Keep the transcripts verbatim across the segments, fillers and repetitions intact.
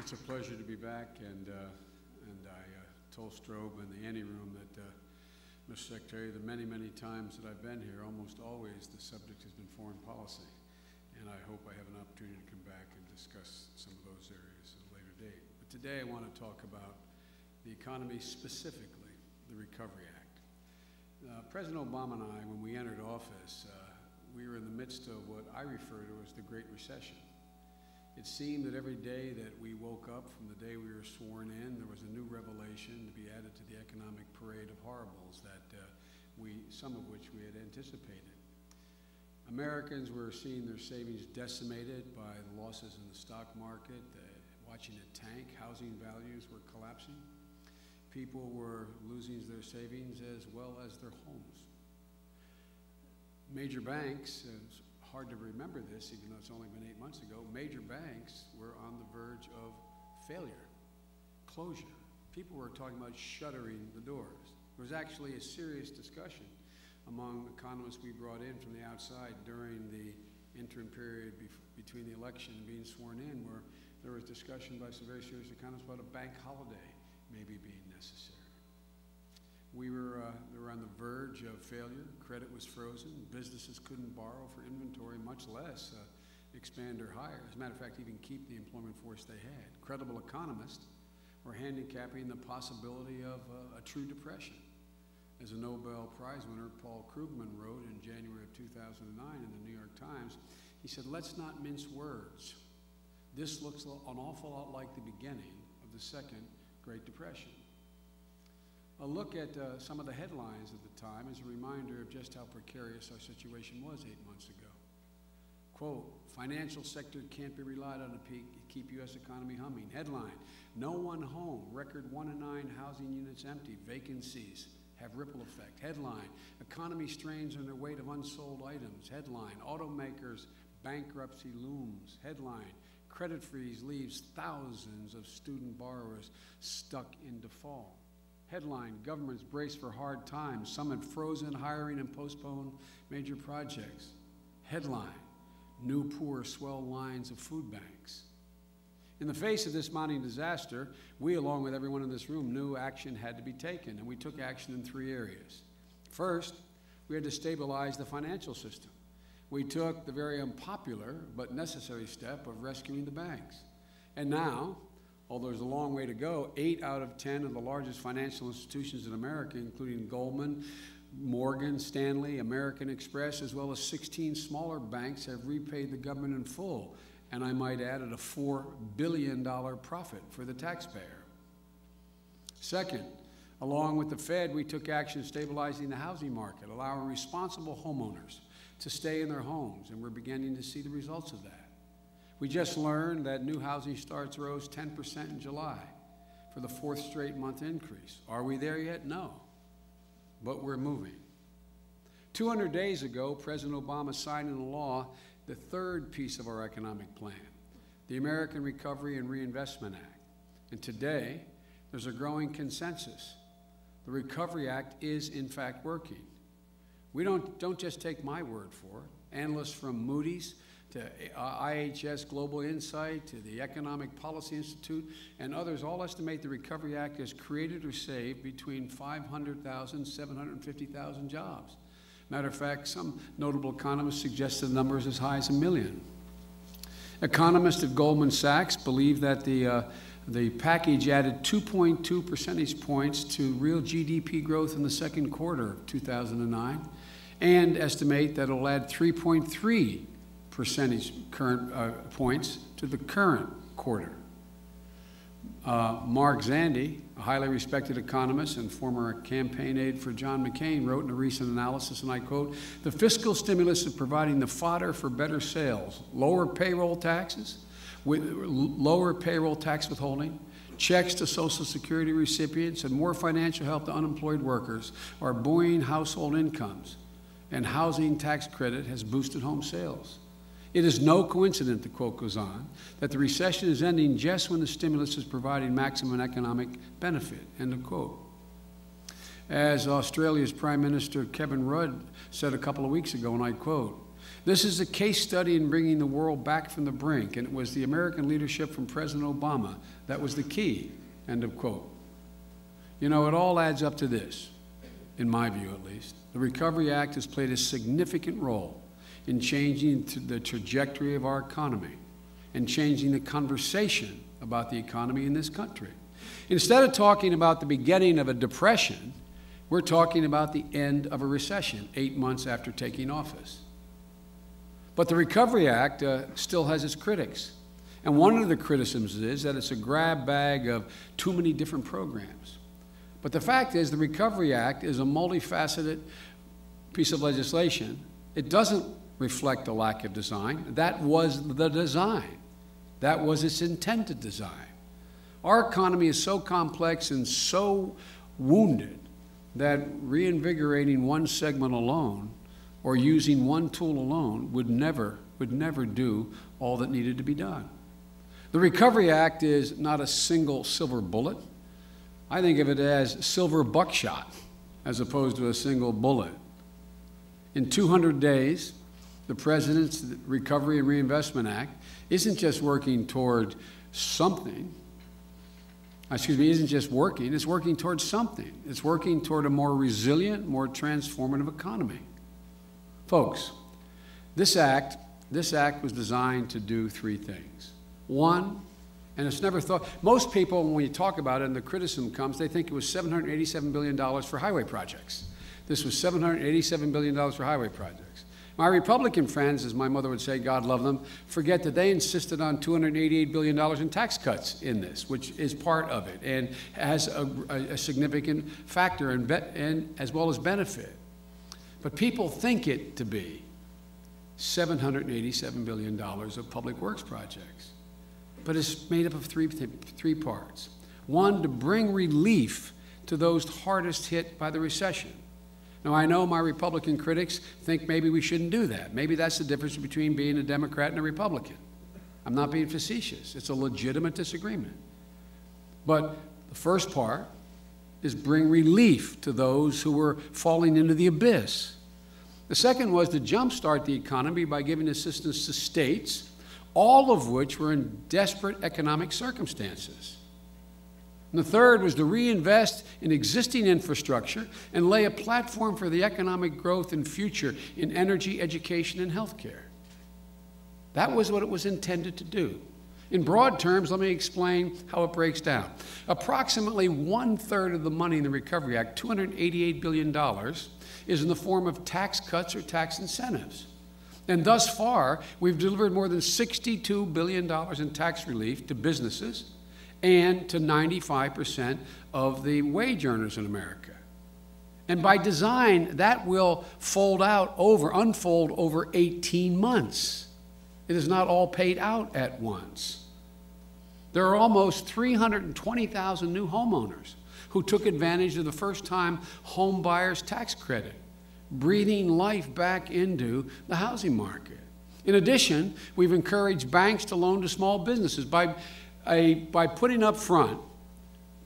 It's a pleasure to be back, and uh, and I uh, told Strobe in the ante room that, uh, Mister Secretary, the many, many times that I've been here, almost always the subject has been foreign policy, and I hope I have an opportunity to come back and discuss some of those areas at a later date. But today I want to talk about the economy, specifically the Recovery Act. Uh, President Obama and I, when we entered office, uh, we were in the midst of what I refer to as the Great Recession. It seemed that every day that we woke up, from the day we were sworn in, there was a new revelation to be added to the economic parade of horribles that uh, we, some of which we had anticipated. Americans were seeing their savings decimated by the losses in the stock market, uh, watching it tank, housing values were collapsing. People were losing their savings as well as their homes. Major banks, uh, hard to remember this, even though it's only been eight months ago, major banks were on the verge of failure, closure. People were talking about shuttering the doors. There was actually a serious discussion among economists we brought in from the outside during the interim period bef between the election and being sworn in, where there was discussion by some very serious economists about a bank holiday maybe being necessary. We were, uh, we were on the verge of failure. Credit was frozen. Businesses couldn't borrow for inventory, much less uh, expand or hire. As a matter of fact, even keep the employment force they had. Credible economists were handicapping the possibility of uh, a true depression. As a Nobel Prize winner, Paul Krugman, wrote in January of two thousand nine in the New York Times, he said, "Let's not mince words. This looks an awful lot like the beginning of the second Great Depression." A look at uh, some of the headlines at the time is a reminder of just how precarious our situation was eight months ago. Quote, "Financial sector can't be relied on to keep U S economy humming." Headline, "No one home, record one in nine housing units empty, vacancies have ripple effect." Headline, "Economy strains under weight of unsold items." Headline, "Automakers bankruptcy looms." Headline, "Credit freeze leaves thousands of student borrowers stuck in default." Headline, "Governments brace for hard times. Some have frozen hiring and postponed major projects." Headline, "New poor swell lines of food banks." In the face of this mounting disaster, we, along with everyone in this room, knew action had to be taken, and we took action in three areas. First, we had to stabilize the financial system. We took the very unpopular but necessary step of rescuing the banks. And now, although there's a long way to go, eight out of ten of the largest financial institutions in America, including Goldman, Morgan Stanley, American Express, as well as sixteen smaller banks, have repaid the government in full. And I might add, at a four billion dollar profit for the taxpayer. Second, along with the Fed, we took action stabilizing the housing market, allowing responsible homeowners to stay in their homes, and we're beginning to see the results of that. We just learned that new housing starts rose ten percent in July, for the fourth straight month increase. Are we there yet? No, but we're moving. two hundred days ago, President Obama signed into law the third piece of our economic plan, the American Recovery and Reinvestment Act. And today, there's a growing consensus. The Recovery Act is, in fact, working. We don't, don't just take my word for it. Analysts from Moody's, to I H S Global Insight, to the Economic Policy Institute, and others all estimate the Recovery Act has created or saved between five hundred thousand and seven hundred fifty thousand jobs. Matter of fact, some notable economists suggest the number is as high as a million. Economists at Goldman Sachs believe that the, uh, the package added two point two percentage points to real G D P growth in the second quarter of two thousand nine, and estimate that it'll add three point three percentage current uh, points to the current quarter. Uh, Mark Zandi, a highly respected economist and former campaign aide for John McCain, wrote in a recent analysis, and I quote, "The fiscal stimulus is providing the fodder for better sales, lower payroll taxes, with lower payroll tax withholding, checks to Social Security recipients, and more financial help to unemployed workers are buoying household incomes, and housing tax credit has boosted home sales. It is no coincidence," the quote goes on, "that the recession is ending just when the stimulus is providing maximum economic benefit," end of quote. As Australia's Prime Minister Kevin Rudd said a couple of weeks ago, and I quote, This is a case study in bringing the world back from the brink, and it was the American leadership from President Obama that was the key, end of quote. You know, it all adds up to this, in my view at least. The Recovery Act has played a significant role in changing the trajectory of our economy and changing the conversation about the economy in this country. Instead of talking about the beginning of a depression, we're talking about the end of a recession, eight months after taking office. But the Recovery Act uh, still has its critics. And one of the criticisms is that it's a grab bag of too many different programs. But the fact is, the Recovery Act is a multifaceted piece of legislation. It doesn't reflect a lack of design. That was the design. That was its intended design. Our economy is so complex and so wounded that reinvigorating one segment alone or using one tool alone would never, would never do all that needed to be done. The Recovery Act is not a single silver bullet. I think of it as silver buckshot as opposed to a single bullet. In two hundred days, the President's Recovery and Reinvestment Act isn't just working toward something, excuse me, isn't just working, it's working toward something. It's working toward a more resilient, more transformative economy. Folks, this act, this act was designed to do three things. One, and it's never thought, most people, when you talk about it and the criticism comes, they think it was seven hundred eighty-seven billion dollars for highway projects. This was seven hundred eighty-seven billion dollars for highway projects. My Republican friends, as my mother would say, God love them, forget that they insisted on two hundred eighty-eight billion dollars in tax cuts in this, which is part of it and has a, a, a significant factor in be, and as well as benefit. But people think it to be seven hundred eighty-seven billion dollars of public works projects. But it's made up of three, three parts. One, to bring relief to those hardest hit by the recession. Now, I know my Republican critics think maybe we shouldn't do that. Maybe that's the difference between being a Democrat and a Republican. I'm not being facetious. It's a legitimate disagreement. But the first part is bring relief to those who were falling into the abyss. The second was to jumpstart the economy by giving assistance to states, all of which were in desperate economic circumstances. And the third was to reinvest in existing infrastructure and lay a platform for the economic growth and future in energy, education, and health care. That was what it was intended to do. In broad terms, let me explain how it breaks down. Approximately one-third of the money in the Recovery Act, two hundred eighty-eight billion dollars, is in the form of tax cuts or tax incentives. And thus far, we've delivered more than sixty-two billion dollars in tax relief to businesses and to ninety-five percent of the wage earners in America. And by design, that will fold out over, unfold over eighteen months. It is not all paid out at once. There are almost three hundred twenty thousand new homeowners who took advantage of the first-time home buyer's tax credit, breathing life back into the housing market. In addition, we've encouraged banks to loan to small businesses by, a, by putting up front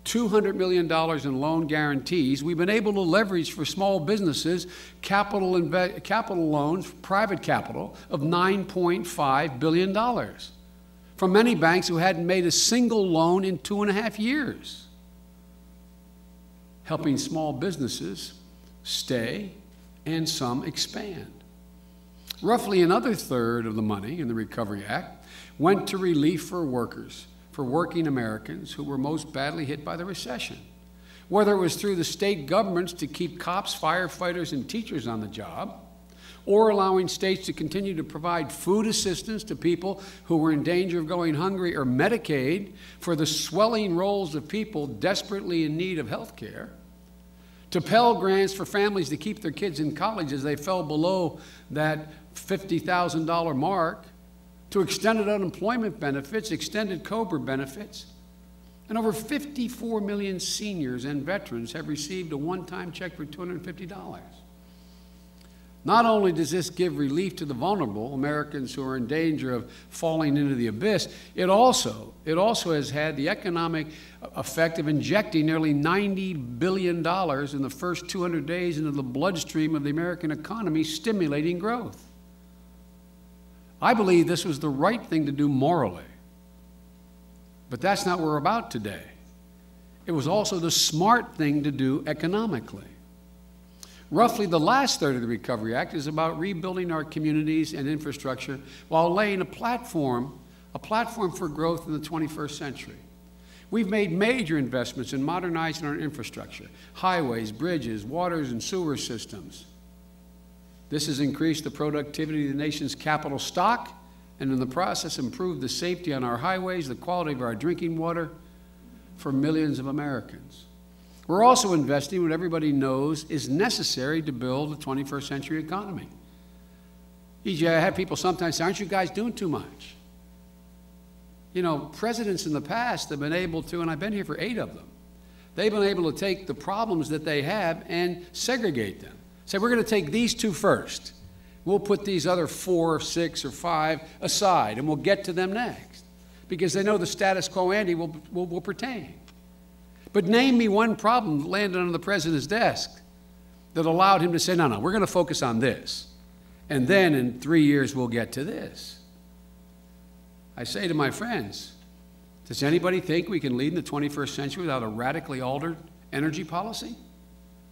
two hundred million dollars in loan guarantees. We've been able to leverage for small businesses capital, capital loans, private capital, of nine point five billion dollars from many banks who hadn't made a single loan in two and a half years, helping small businesses stay and some expand. Roughly another third of the money in the Recovery Act went to relief for workers, for working Americans who were most badly hit by the recession, whether it was through the state governments to keep cops, firefighters, and teachers on the job, or allowing states to continue to provide food assistance to people who were in danger of going hungry, or Medicaid for the swelling rolls of people desperately in need of health care, to Pell grants for families to keep their kids in college as they fell below that fifty thousand dollar mark, to extended unemployment benefits, extended COBRA benefits. And over fifty-four million seniors and veterans have received a one-time check for two hundred fifty dollars. Not only does this give relief to the vulnerable, Americans who are in danger of falling into the abyss, it also, it also has had the economic effect of injecting nearly ninety billion dollars in the first two hundred days into the bloodstream of the American economy, stimulating growth. I believe this was the right thing to do morally. But that's not what we're about today. It was also the smart thing to do economically. Roughly the last third of the Recovery Act is about rebuilding our communities and infrastructure while laying a platform, a platform for growth in the twenty-first century. We've made major investments in modernizing our infrastructure, highways, bridges, waters, and sewer systems. This has increased the productivity of the nation's capital stock and in the process improved the safety on our highways, the quality of our drinking water for millions of Americans. We're also investing what everybody knows is necessary to build a twenty-first century economy. E J, I have people sometimes say, aren't you guys doing too much? You know, presidents in the past have been able to, and I've been here for eight of them, they've been able to take the problems that they have and segregate them. Say, we're going to take these two first. We'll put these other four, six, or five aside, and we'll get to them next, because they know the status quo ante will, will, will pertain. But name me one problem that landed on the president's desk that allowed him to say, no, no, we're going to focus on this, and then in three years we'll get to this. I say to my friends, does anybody think we can lead in the twenty-first century without a radically altered energy policy?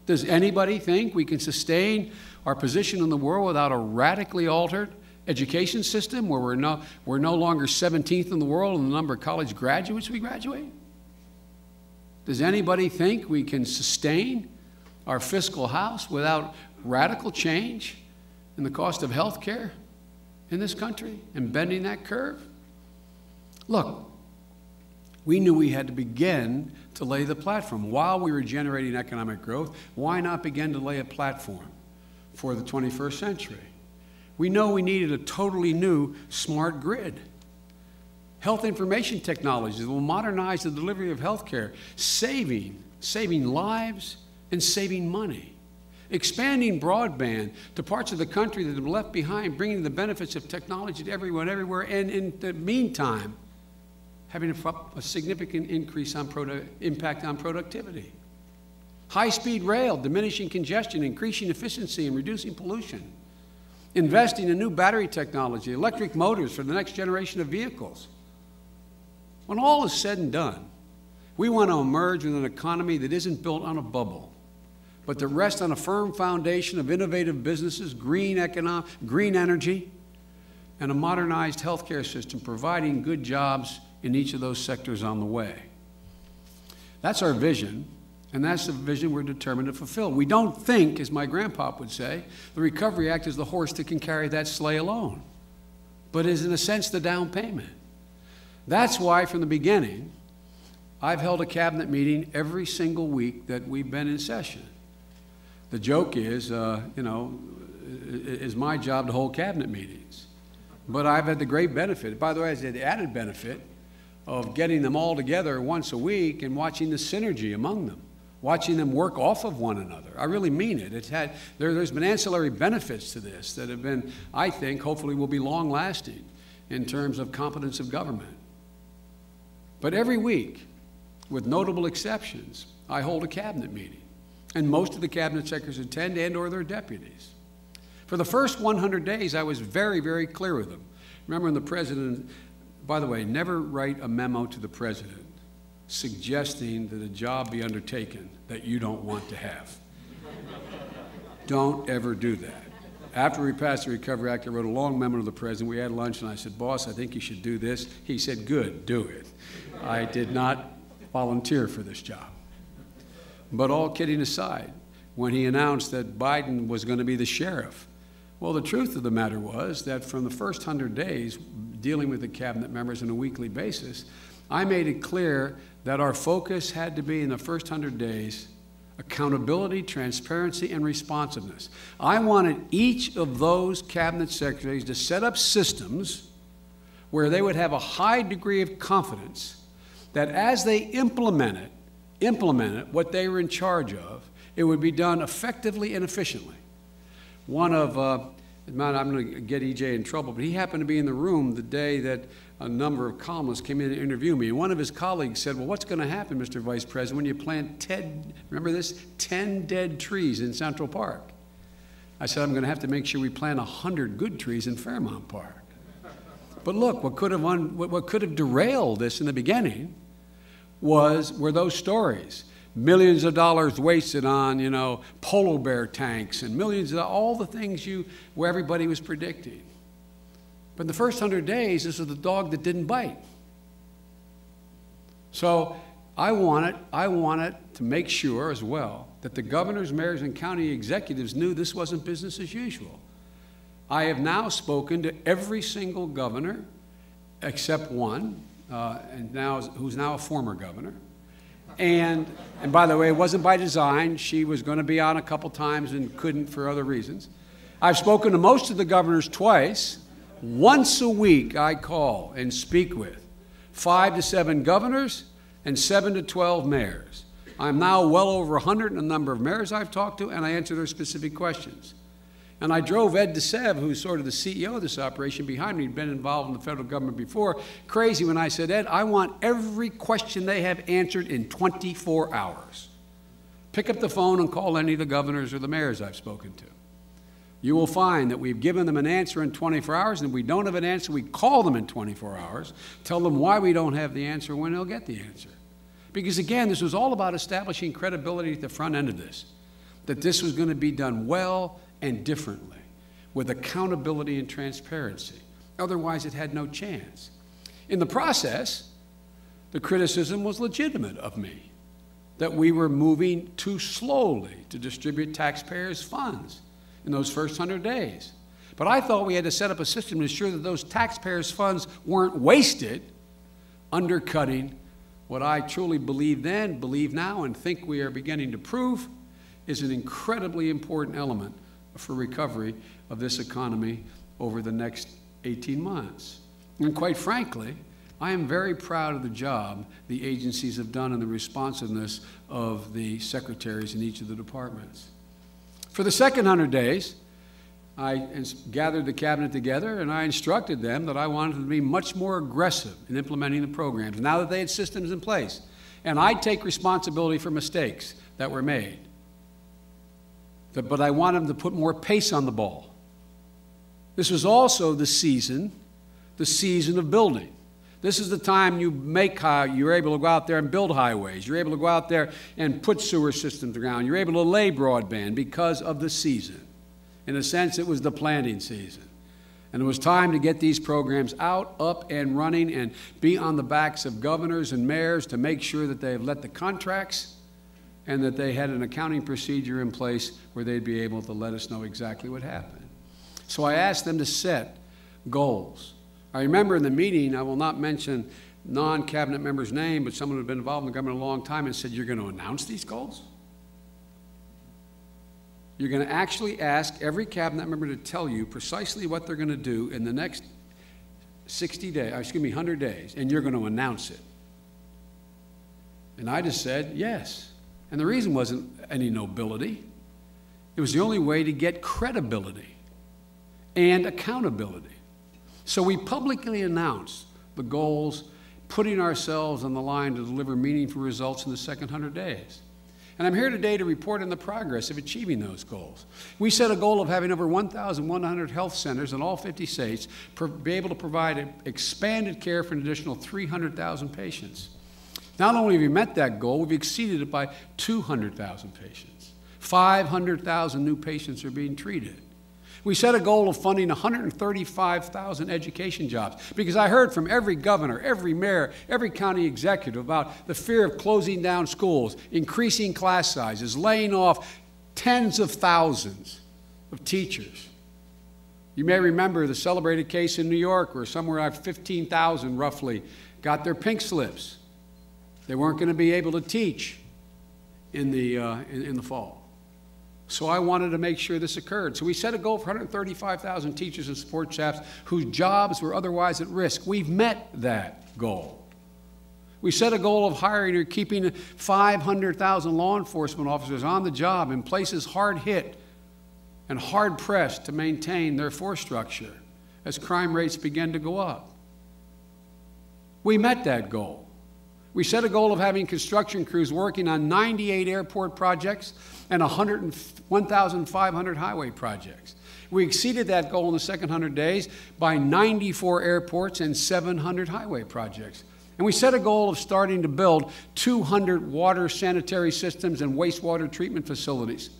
Does anybody think we can sustain our position in the world without a radically altered education system where we're no, we're no longer seventeenth in the world in the number of college graduates we graduate? Does anybody think we can sustain our fiscal house without radical change in the cost of health care in this country and bending that curve? Look, we knew we had to begin to lay the platform. While we were generating economic growth, why not begin to lay a platform for the twenty-first century? We know we needed a totally new smart grid. Health information technologies will modernize the delivery of health care, saving, saving lives and saving money. Expanding broadband to parts of the country that have been left behind, bringing the benefits of technology to everyone, everywhere, and in the meantime, having a, a significant increase on produ- impact on productivity. High-speed rail, diminishing congestion, increasing efficiency, and reducing pollution. Investing in new battery technology, electric motors for the next generation of vehicles. When all is said and done, we want to emerge with an economy that isn't built on a bubble, but that rests on a firm foundation of innovative businesses, green, economic, green energy, and a modernized healthcare system providing good jobs in each of those sectors on the way. That's our vision, and that's the vision we're determined to fulfill. We don't think, as my grandpa would say, the Recovery Act is the horse that can carry that sleigh alone, but is in a sense the down payment. That's why from the beginning, I've held a cabinet meeting every single week that we've been in session. The joke is, uh, you know, it's my job to hold cabinet meetings, but I've had the great benefit, by the way, I said the added benefit of getting them all together once a week and watching the synergy among them, watching them work off of one another. I really mean it. It's had, there, there's been ancillary benefits to this that have been, I think, hopefully will be long-lasting in terms of competence of government. But every week, with notable exceptions, I hold a cabinet meeting, and most of the cabinet secretaries attend and or their deputies. For the first one hundred days, I was very, very clear with them. Remember when the president, by the way, never write a memo to the president suggesting that a job be undertaken that you don't want to have. Don't ever do that. After we passed the Recovery Act, I wrote a long memo to the president. We had lunch, and I said, boss, I think you should do this. He said, good, do it. I did not volunteer for this job. But all kidding aside, when he announced that Biden was going to be the sheriff, well, the truth of the matter was that from the first one hundred days, dealing with the cabinet members on a weekly basis, I made it clear that our focus had to be in the first one hundred days, accountability, transparency, and responsiveness. I wanted each of those cabinet secretaries to set up systems where they would have a high degree of confidence that as they implemented, implemented what they were in charge of, it would be done effectively and efficiently. One of uh, I'm going to get E J in trouble, but he happened to be in the room the day that a number of columnists came in to interview me. And one of his colleagues said, well, what's going to happen, Mister Vice President, when you plant ten, remember this, ten dead trees in Central Park? I said, I'm going to have to make sure we plant one hundred good trees in Fairmount Park. But look, what could have un, what could have derailed this in the beginning was were those stories. Millions of dollars wasted on, you know, polar bear tanks and millions of all the things you, where everybody was predicting. But in the first hundred days, this was the dog that didn't bite. So I want it, I want it to make sure as well that the governors, mayors, and county executives knew this wasn't business as usual. I have now spoken to every single governor except one, uh, and now who's now a former governor. And, and by the way, it wasn't by design. She was going to be on a couple times and couldn't for other reasons. I've spoken to most of the governors twice. Once a week I call and speak with five to seven governors and seven to twelve mayors. I'm now well over one hundred in the number of mayors I've talked to, and I answer their specific questions. And I drove Ed DeSeve, who's sort of the C E O of this operation, behind me. He'd been involved in the federal government before. Crazy when I said, Ed, I want every question they have answered in twenty-four hours. Pick up the phone and call any of the governors or the mayors I've spoken to. You will find that we've given them an answer in twenty-four hours, and if we don't have an answer, we call them in twenty-four hours, tell them why we don't have the answer, when they'll get the answer. Because again, this was all about establishing credibility at the front end of this, that this was going to be done well and differently, with accountability and transparency. Otherwise, it had no chance. In the process, the criticism was legitimate of me, that we were moving too slowly to distribute taxpayers' funds in those first hundred days. But I thought we had to set up a system to ensure that those taxpayers' funds weren't wasted, undercutting what I truly believed then, believe now, and think we are beginning to prove is an incredibly important element for recovery of this economy over the next eighteen months. And quite frankly, I am very proud of the job the agencies have done and the responsiveness of the secretaries in each of the departments. For the second hundred days, I gathered the cabinet together and I instructed them that I wanted them to be much more aggressive in implementing the programs now that they had systems in place. And I take responsibility for mistakes that were made. But I want them to put more pace on the ball. This was also the season, the season of building. This is the time you make how you're able to go out there and build highways. You're able to go out there and put sewer systems around. You're able to lay broadband because of the season. In a sense, it was the planting season. And it was time to get these programs out, up, and running, and be on the backs of governors and mayors to make sure that they've let the contracts and that they had an accounting procedure in place where they'd be able to let us know exactly what happened. So I asked them to set goals. I remember in the meeting, I will not mention non-cabinet member's name, but someone who had been involved in the government a long time and said, you're going to announce these goals? You're going to actually ask every cabinet member to tell you precisely what they're going to do in the next sixty days, excuse me, one hundred days, and you're going to announce it. And I just said, yes. And the reason wasn't any nobility. It was the only way to get credibility and accountability. So we publicly announced the goals, putting ourselves on the line to deliver meaningful results in the second one hundred days. And I'm here today to report on the progress of achieving those goals. We set a goal of having over one thousand one hundred health centers in all fifty states be able to provide expanded care for an additional three hundred thousand patients. Not only have we met that goal, we've exceeded it by two hundred thousand patients. five hundred thousand new patients are being treated. We set a goal of funding one hundred thirty-five thousand education jobs, because I heard from every governor, every mayor, every county executive about the fear of closing down schools, increasing class sizes, laying off tens of thousands of teachers. You may remember the celebrated case in New York where somewhere fifteen thousand roughly got their pink slips. They weren't going to be able to teach in the, uh, in, in the fall. So I wanted to make sure this occurred. So we set a goal for one hundred thirty-five thousand teachers and support staffs whose jobs were otherwise at risk. We've met that goal. We set a goal of hiring or keeping five hundred thousand law enforcement officers on the job in places hard hit and hard pressed to maintain their force structure as crime rates began to go up. We met that goal. We set a goal of having construction crews working on ninety-eight airport projects and one thousand five hundred highway projects. We exceeded that goal in the second one hundred days by ninety-four airports and seven hundred highway projects. And we set a goal of starting to build two hundred water sanitary systems and wastewater treatment facilities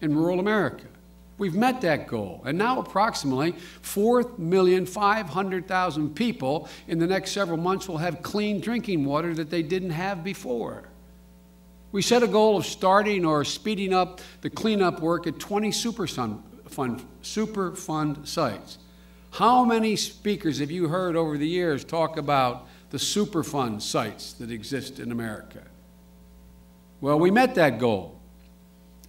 in rural America. We've met that goal. And now approximately four million five hundred thousand people in the next several months will have clean drinking water that they didn't have before. We set a goal of starting or speeding up the cleanup work at twenty Superfund, Superfund sites. How many speakers have you heard over the years talk about the Superfund sites that exist in America? Well, we met that goal.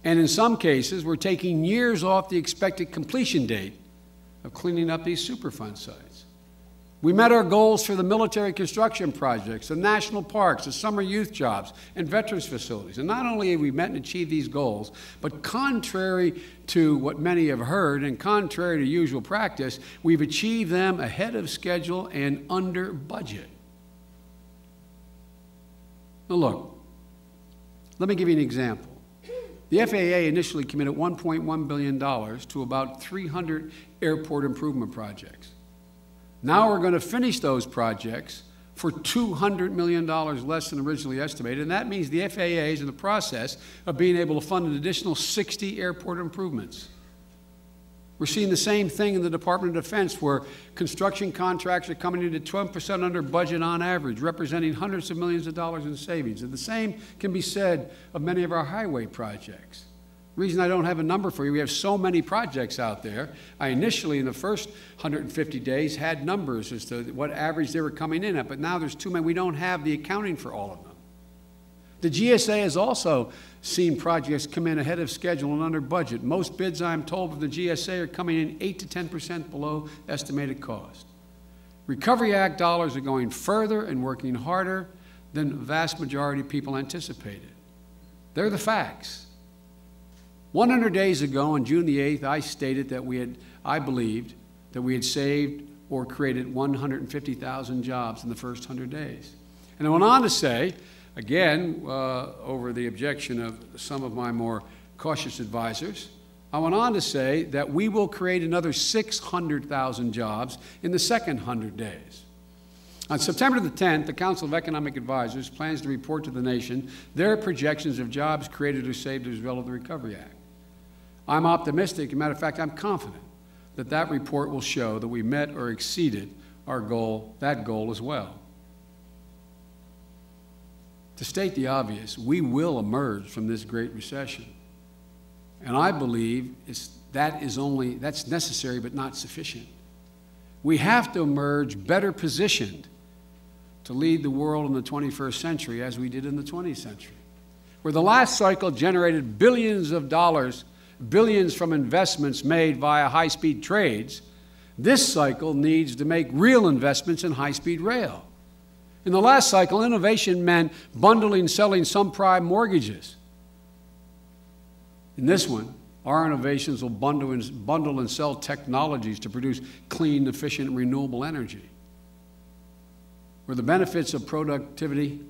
And in some cases, we're taking years off the expected completion date of cleaning up these Superfund sites. We met our goals for the military construction projects, the national parks, the summer youth jobs, and veterans facilities. And not only have we met and achieved these goals, but contrary to what many have heard and contrary to usual practice, we've achieved them ahead of schedule and under budget. Now look, let me give you an example. The F A A initially committed one point one billion dollars to about three hundred airport improvement projects. Now we're going to finish those projects for two hundred million dollars less than originally estimated, and that means the F A A is in the process of being able to fund an additional sixty airport improvements. We're seeing the same thing in the Department of Defense, where construction contracts are coming in at twelve percent under budget on average, representing hundreds of millions of dollars in savings. And the same can be said of many of our highway projects. The reason I don't have a number for you, we have so many projects out there. I initially, in the first one hundred fifty days, had numbers as to what average they were coming in at, but now there's too many. We don't have the accounting for all of them. The G S A has also seen projects come in ahead of schedule and under budget. Most bids, I'm told, of the G S A are coming in eight to ten percent below estimated cost. Recovery Act dollars are going further and working harder than the vast majority of people anticipated. They're the facts. one hundred days ago, on June the eighth, I stated that we had, I believed that we had saved or created one hundred fifty thousand jobs in the first one hundred days. And I went on to say, again, uh, over the objection of some of my more cautious advisors, I went on to say that we will create another six hundred thousand jobs in the second one hundred days. On September the tenth, the Council of Economic Advisors plans to report to the nation their projections of jobs created or saved as a result of the Recovery Act. I'm optimistic, as a matter of fact, I'm confident that that report will show that we met or exceeded our goal, that goal as well. To state the obvious, we will emerge from this great recession. And I believe it's, that is only, that's necessary but not sufficient. We have to emerge better positioned to lead the world in the twenty-first century as we did in the twentieth century, where the last cycle generated billions of dollars, billions from investments made via high-speed trades. This cycle needs to make real investments in high-speed rail. In the last cycle, innovation meant bundling, selling some prime mortgages. In this one, our innovations will bundle and, bundle and sell technologies to produce clean, efficient, renewable energy, where the benefits of productivity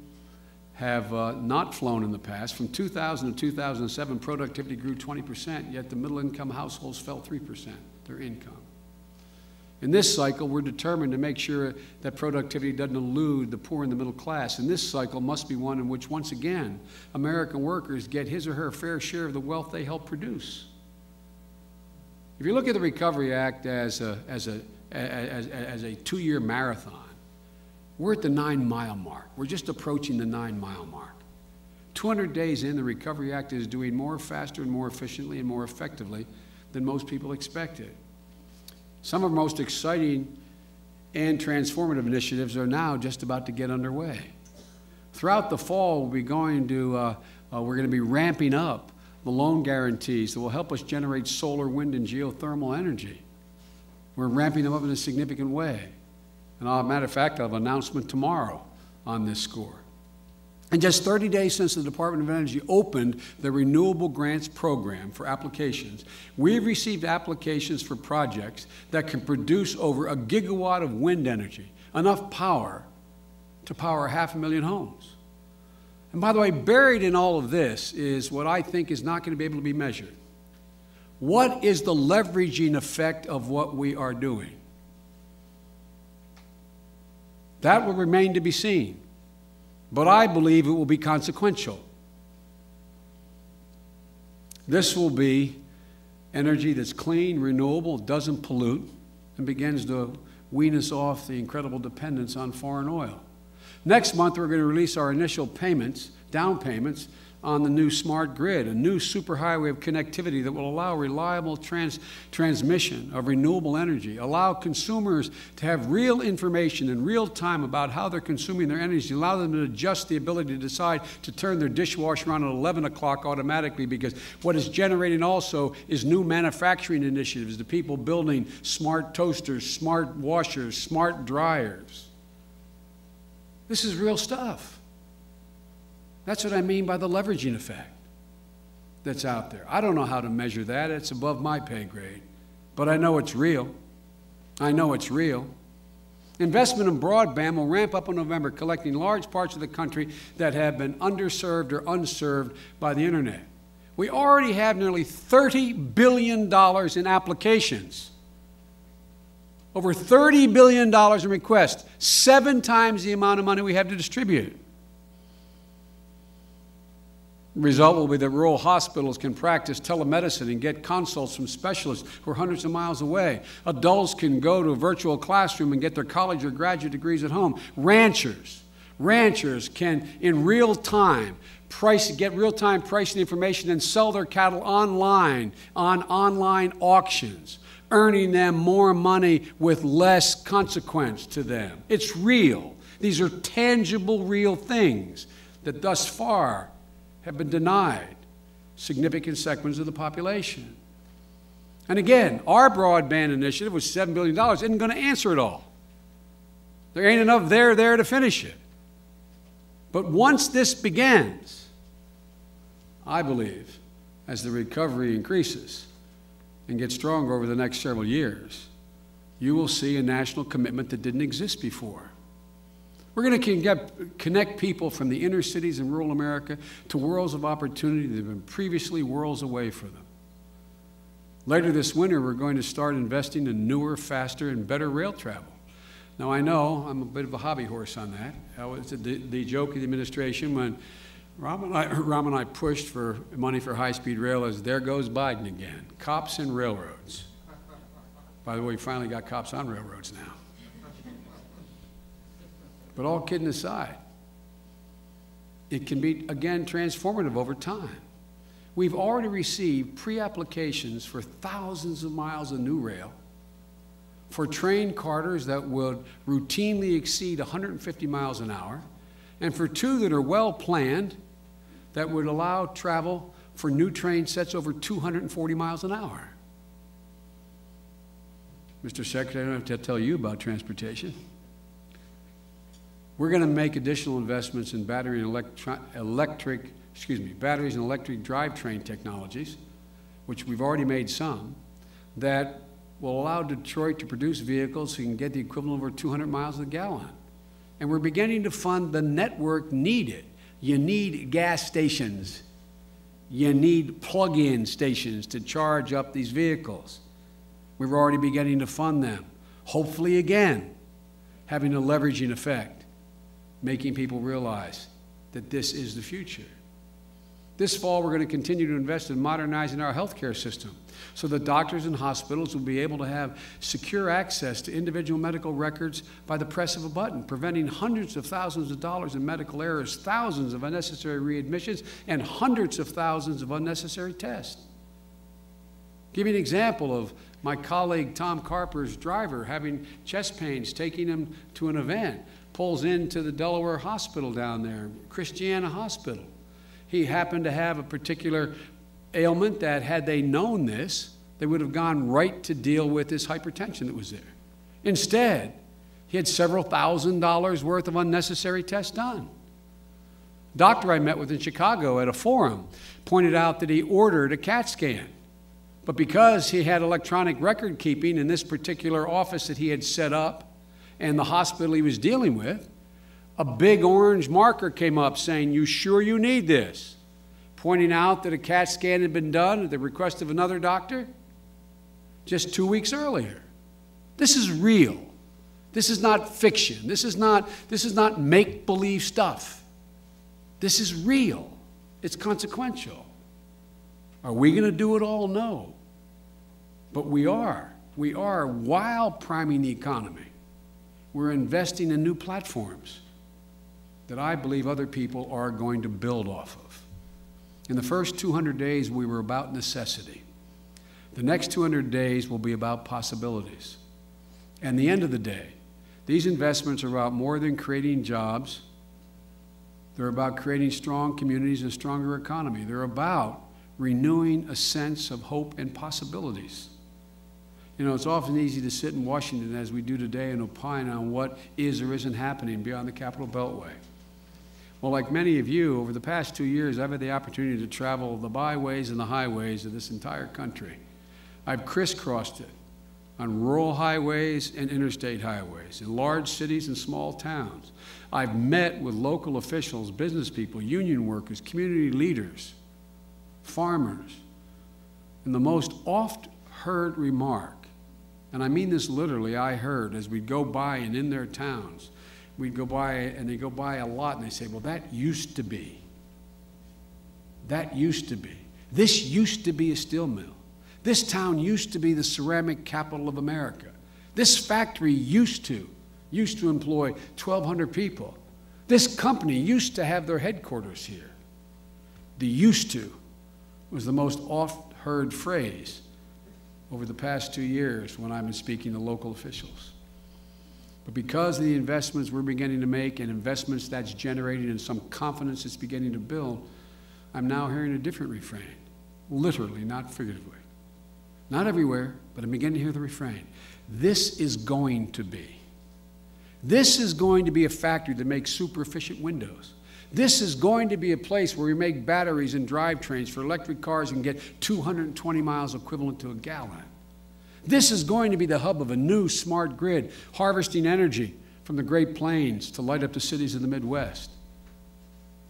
have uh, not flown in the past. From two thousand to two thousand seven, productivity grew twenty percent, yet the middle-income households fell three percent, their income. In this cycle, we're determined to make sure that productivity doesn't elude the poor and the middle class. And this cycle must be one in which, once again, American workers get his or her fair share of the wealth they help produce. If you look at the Recovery Act as a, as a, as, as a two-year marathon, we're at the nine-mile mark. We're just approaching the nine-mile mark. two hundred days in, the Recovery Act is doing more, faster, and more efficiently and more effectively than most people expected. Some of our most exciting and transformative initiatives are now just about to get underway. Throughout the fall, we'll be going to, uh, uh, we're going to be ramping up the loan guarantees that will help us generate solar, wind, and geothermal energy. We're ramping them up in a significant way. And as a matter of fact, I'll have an announcement tomorrow on this score. And just thirty days since the Department of Energy opened the Renewable Grants Program for applications, we've received applications for projects that can produce over a gigawatt of wind energy, enough power to power half a million homes. And by the way, buried in all of this is what I think is not going to be able to be measured. What is the leveraging effect of what we are doing? That will remain to be seen, but I believe it will be consequential. This will be energy that's clean, renewable, doesn't pollute, and begins to wean us off the incredible dependence on foreign oil. Next month, we're going to release our initial payments, down payments, on the new smart grid, a new superhighway of connectivity that will allow reliable trans transmission of renewable energy, allow consumers to have real information in real time about how they're consuming their energy, allow them to adjust the ability to decide to turn their dishwasher on at eleven o'clock automatically, because what is generating also is new manufacturing initiatives, the people building smart toasters, smart washers, smart dryers. This is real stuff. That's what I mean by the leveraging effect that's out there. I don't know how to measure that. It's above my pay grade. But I know it's real. I know it's real. Investment in broadband will ramp up in November, collecting large parts of the country that have been underserved or unserved by the internet. We already have nearly thirty billion dollars in applications. Over thirty billion dollars in requests, seven times the amount of money we have to distribute. The result will be that rural hospitals can practice telemedicine and get consults from specialists who are hundreds of miles away. Adults can go to a virtual classroom and get their college or graduate degrees at home. Ranchers, ranchers can, in real time, price, get real-time pricing information and sell their cattle online on online auctions, earning them more money with less consequence to them. It's real. These are tangible, real things that thus far have been denied significant segments of the population. And again, our broadband initiative with seven billion dollars isn't going to answer it all. There ain't enough there there to finish it. But once this begins, I believe, as the recovery increases and gets stronger over the next several years, you will see a national commitment that didn't exist before. We're going to connect people from the inner cities in rural America to worlds of opportunity that have been previously worlds away from them. Later this winter, we're going to start investing in newer, faster, and better rail travel. Now, I know I'm a bit of a hobby horse on that. That was the, the joke of the administration when Rahm and, I, Rahm and I pushed for money for high-speed rail is, there goes Biden again, cops and railroads. By the way, we finally got cops on railroads now. But all kidding aside, it can be, again, transformative over time. We've already received pre-applications for thousands of miles of new rail, for train carters that would routinely exceed one hundred fifty miles an hour, and for two that are well planned that would allow travel for new train sets over two hundred forty miles an hour. Mister Secretary, I don't have to tell you about transportation. We're going to make additional investments in battery and electri electric, excuse me, batteries and electric drivetrain technologies, which we've already made some, that will allow Detroit to produce vehicles so you can get the equivalent of over two hundred miles a gallon. And we're beginning to fund the network needed. You need gas stations. You need plug-in stations to charge up these vehicles. We're already beginning to fund them. Hopefully, again, having a leveraging effect, making people realize that this is the future. This fall, we're going to continue to invest in modernizing our healthcare system so that doctors and hospitals will be able to have secure access to individual medical records by the press of a button, preventing hundreds of thousands of dollars in medical errors, thousands of unnecessary readmissions, and hundreds of thousands of unnecessary tests. Give you an example of my colleague Tom Carper's driver having chest pains, taking him to an event. Pulls into the Delaware hospital down there, Christiana Hospital. He happened to have a particular ailment that, had they known this, they would have gone right to deal with this hypertension that was there. Instead, he had several thousand dollars worth of unnecessary tests done. A doctor I met with in Chicago at a forum pointed out that he ordered a CAT scan. But because he had electronic record keeping in this particular office that he had set up, and the hospital he was dealing with, a big orange marker came up saying, you sure you need this? pointing out that a CAT scan had been done at the request of another doctor just two weeks earlier. This is real. This is not fiction. This is not, this is not make-believe stuff. This is real. It's consequential. Are we going to do it all? No. But we are. We are, while priming the economy. We're investing in new platforms that I believe other people are going to build off of. In the first two hundred days, we were about necessity. The next two hundred days will be about possibilities. And the end of the day, these investments are about more than creating jobs. They're about creating strong communities and a stronger economy. They're about renewing a sense of hope and possibilities. You know, it's often easy to sit in Washington, as we do today, and opine on what is or isn't happening beyond the Capitol Beltway. Well, like many of you, over the past two years, I've had the opportunity to travel the byways and the highways of this entire country. I've crisscrossed it on rural highways and interstate highways, in large cities and small towns. I've met with local officials, business people, union workers, community leaders, farmers, and the most oft-heard remark, and I mean this literally, I heard as we'd go by and in their towns, we'd go by and they go by a lot and they say, well, that used to be. That used to be. This used to be a steel mill. This town used to be the ceramic capital of America. This factory used to, used to employ twelve hundred people. This company used to have their headquarters here. The used to was the most oft-heard phrase over the past two years when I've been speaking to local officials. But because of the investments we're beginning to make and investments that's generating and some confidence it's beginning to build, I'm now hearing a different refrain, literally, not figuratively. Not everywhere, but I'm beginning to hear the refrain. This is going to be. This is going to be a factory that makes super efficient windows. This is going to be a place where we make batteries and drivetrains for electric cars and get two hundred twenty miles equivalent to a gallon. This is going to be the hub of a new smart grid, harvesting energy from the Great Plains to light up the cities of the Midwest.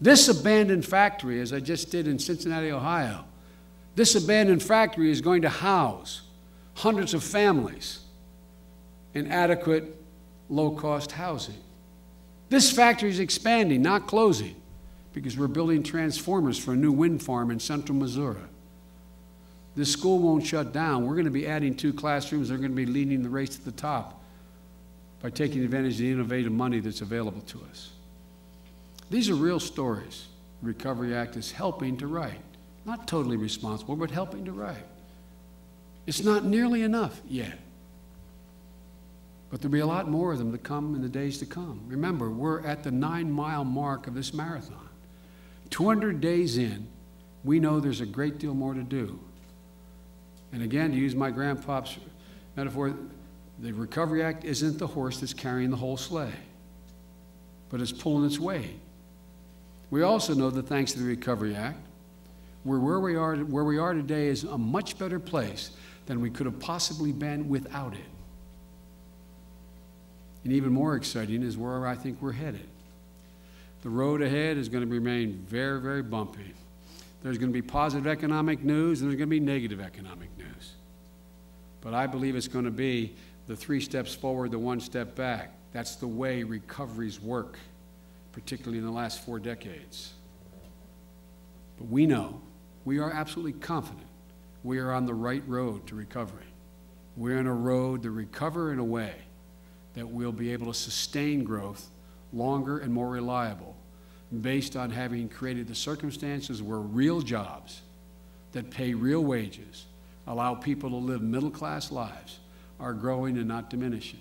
This abandoned factory, as I just did in Cincinnati, Ohio, this abandoned factory is going to house hundreds of families in adequate, low-cost housing. This factory is expanding, not closing, because we're building transformers for a new wind farm in central Missouri. This school won't shut down. We're going to be adding two classrooms. They're going to be leading the race to the top by taking advantage of the innovative money that's available to us. These are real stories the Recovery Act is helping to write. Not totally responsible, but helping to write. It's not nearly enough yet. But there'll be a lot more of them to come in the days to come. Remember, we're at the nine-mile mark of this marathon. two hundred days in, we know there's a great deal more to do. And again, to use my grandpop's metaphor, the Recovery Act isn't the horse that's carrying the whole sleigh, but it's pulling its weight. We also know that thanks to the Recovery Act, we're where we are, where we are today is a much better place than we could have possibly been without it. And even more exciting is where I think we're headed. The road ahead is going to remain very, very bumpy. There's going to be positive economic news, and there's going to be negative economic news. But I believe it's going to be the three steps forward, the one step back. That's the way recoveries work, particularly in the last four decades. But we know, we are absolutely confident we are on the right road to recovery. We're on a road to recover in a way that we'll be able to sustain growth longer and more reliable based on having created the circumstances where real jobs that pay real wages, allow people to live middle-class lives, are growing and not diminishing.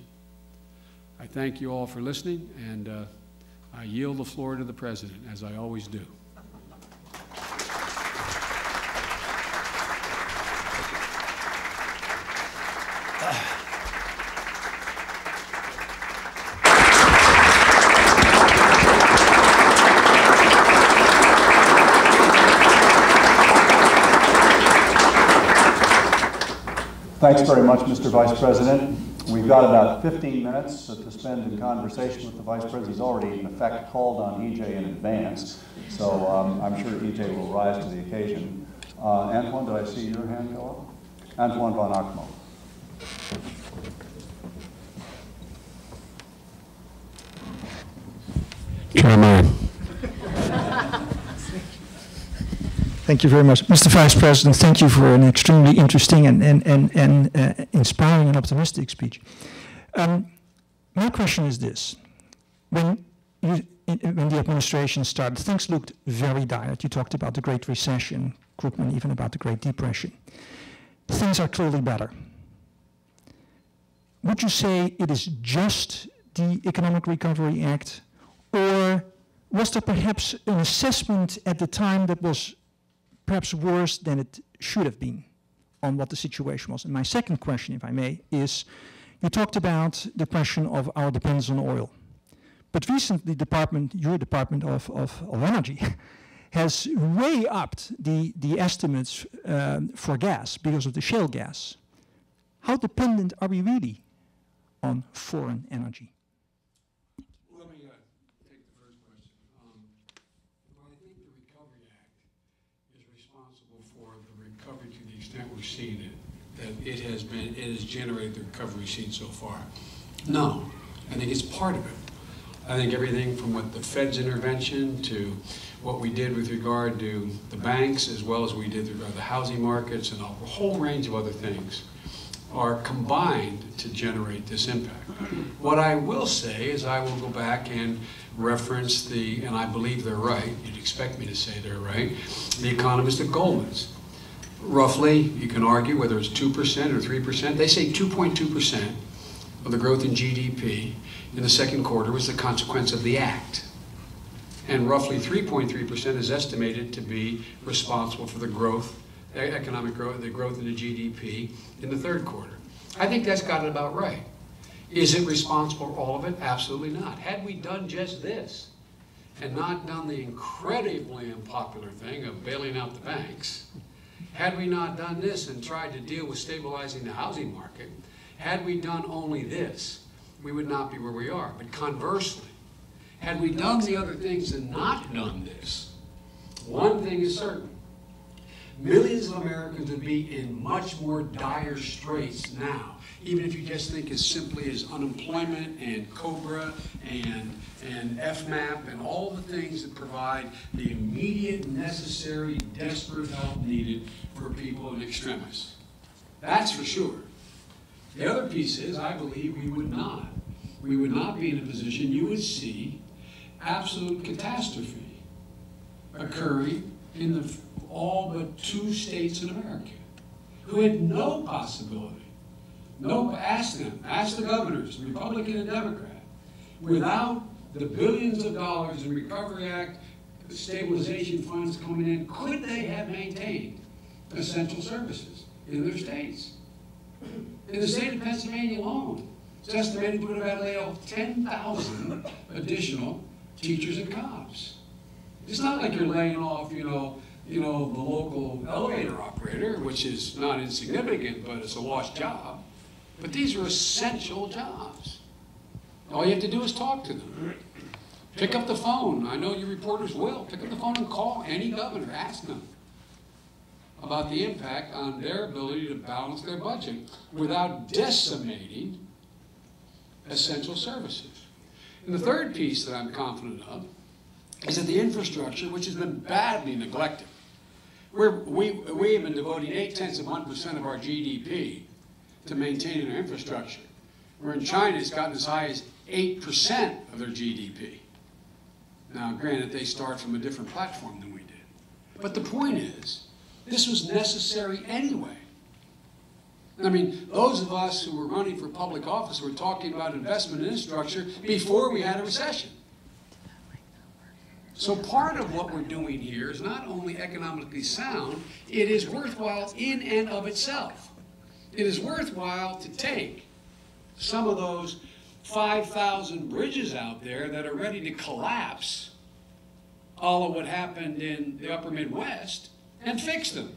I thank you all for listening, and uh, I yield the floor to the President, as I always do. Thanks very much, Mister Vice President. We've got about fifteen minutes to spend in conversation with the Vice President. He's already, in effect, called on E J in advance, so um, I'm sure E J will rise to the occasion. Uh, Antoine, did I see your hand go up? Antoine von Ackmo. Chairman. Thank you very much. Mister Vice President, thank you for an extremely interesting and, and, and, and uh, inspiring and optimistic speech. Um, my question is this. When, you, when the administration started, things looked very dire. You talked about the Great Recession, Krugman even about the Great Depression. Things are clearly better. Would you say it is just the Economic Recovery Act, or was there perhaps an assessment at the time that was perhaps worse than it should have been on what the situation was? And my second question, if I may, is you talked about the question of our dependence on oil. But recently, department, your Department of, of, of Energy has way upped the, the estimates um, for gas because of the shale gas. How dependent are we really on foreign energy? Let me uh, take the first question. Um, well, I think the Recovery Act is responsible for the recovery to the extent we've seen it, that it has been, it has generated the recovery we've seen so far. No, I think it's part of it. I think everything from what the Fed's intervention to what we did with regard to the banks, as well as we did with regard to the housing markets and a whole range of other things, are combined to generate this impact. What I will say is I will go back and reference the, and I believe they're right, you'd expect me to say they're right, the economists at Goldman's. Roughly, you can argue whether it's two percent or three percent, they say two point two percent of the growth in G D P in the second quarter was the consequence of the act. And roughly three point three percent is estimated to be responsible for the growth economic growth, the growth in the G D P in the third quarter. I think that's got it about right. Is it responsible for all of it? Absolutely not. Had we done just this and not done the incredibly unpopular thing of bailing out the banks, had we not done this and tried to deal with stabilizing the housing market, had we done only this, we would not be where we are. But conversely, had we done the other things and not done this, one thing is certain. Millions of Americans would be in much more dire straits now, even if you just think as simply as unemployment and COBRA and, and F MAP and all the things that provide the immediate, necessary, desperate help needed for people in extremis. That's for sure. The other piece is, I believe we would not. We would not be in a position you would see absolute catastrophe occurring in the all but two states in America who had no possibility. No, ask them, ask the governors, Republican and Democrat, without the billions of dollars in Recovery Act stabilization funds coming in, could they have maintained essential services in their states? In the state of Pennsylvania alone, it's estimated we would have had to lay off ten thousand additional teachers and cops. It's not like you're laying off, you know, you know, the local elevator operator, which is not insignificant, but it's a lost job. But these are essential jobs. All you have to do is talk to them. Pick up the phone. I know your reporters will. Pick up the phone and call any governor. Ask them about the impact on their ability to balance their budget without decimating essential services. And the third piece that I'm confident of is that the infrastructure, which has been badly neglected, We're, we, we have been devoting eight tenths of one percent of our G D P to maintaining our infrastructure. Where in China, it's gotten as high as eight percent of their G D P. Now, granted, they start from a different platform than we did. But the point is, this was necessary anyway. I mean, those of us who were running for public office were talking about investment in infrastructure before we had a recession. So part of what we're doing here is not only economically sound, it is worthwhile in and of itself. It is worthwhile to take some of those five thousand bridges out there that are ready to collapse, all of what happened in the upper Midwest, and fix them.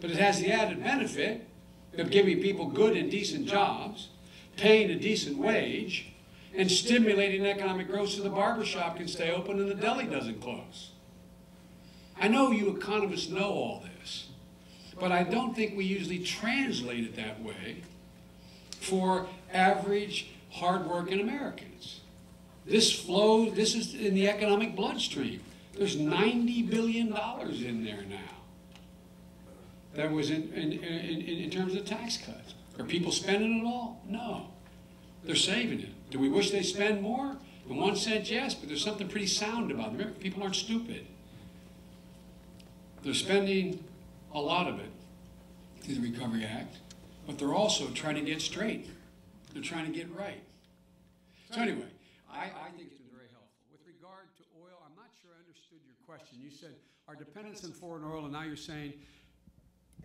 But it has the added benefit of giving people good and decent jobs, paid a decent wage and stimulating economic growth so the barbershop can stay open and the deli doesn't close. I know you economists know all this, but I don't think we usually translate it that way for average, hard-working Americans. This flow, this is in the economic bloodstream. There's ninety billion dollars in there now that was in, in, in, in terms of tax cuts. Are people spending it all? No. They're saving it. Do we wish they spend more? In one sense, yes, but there's something pretty sound about it. Remember, people aren't stupid. They're spending a lot of it through the Recovery Act, but they're also trying to get straight. They're trying to get right. So anyway, I, I think it's been very helpful. With regard to oil, I'm not sure I understood your question. You said our dependence on foreign oil, and now you're saying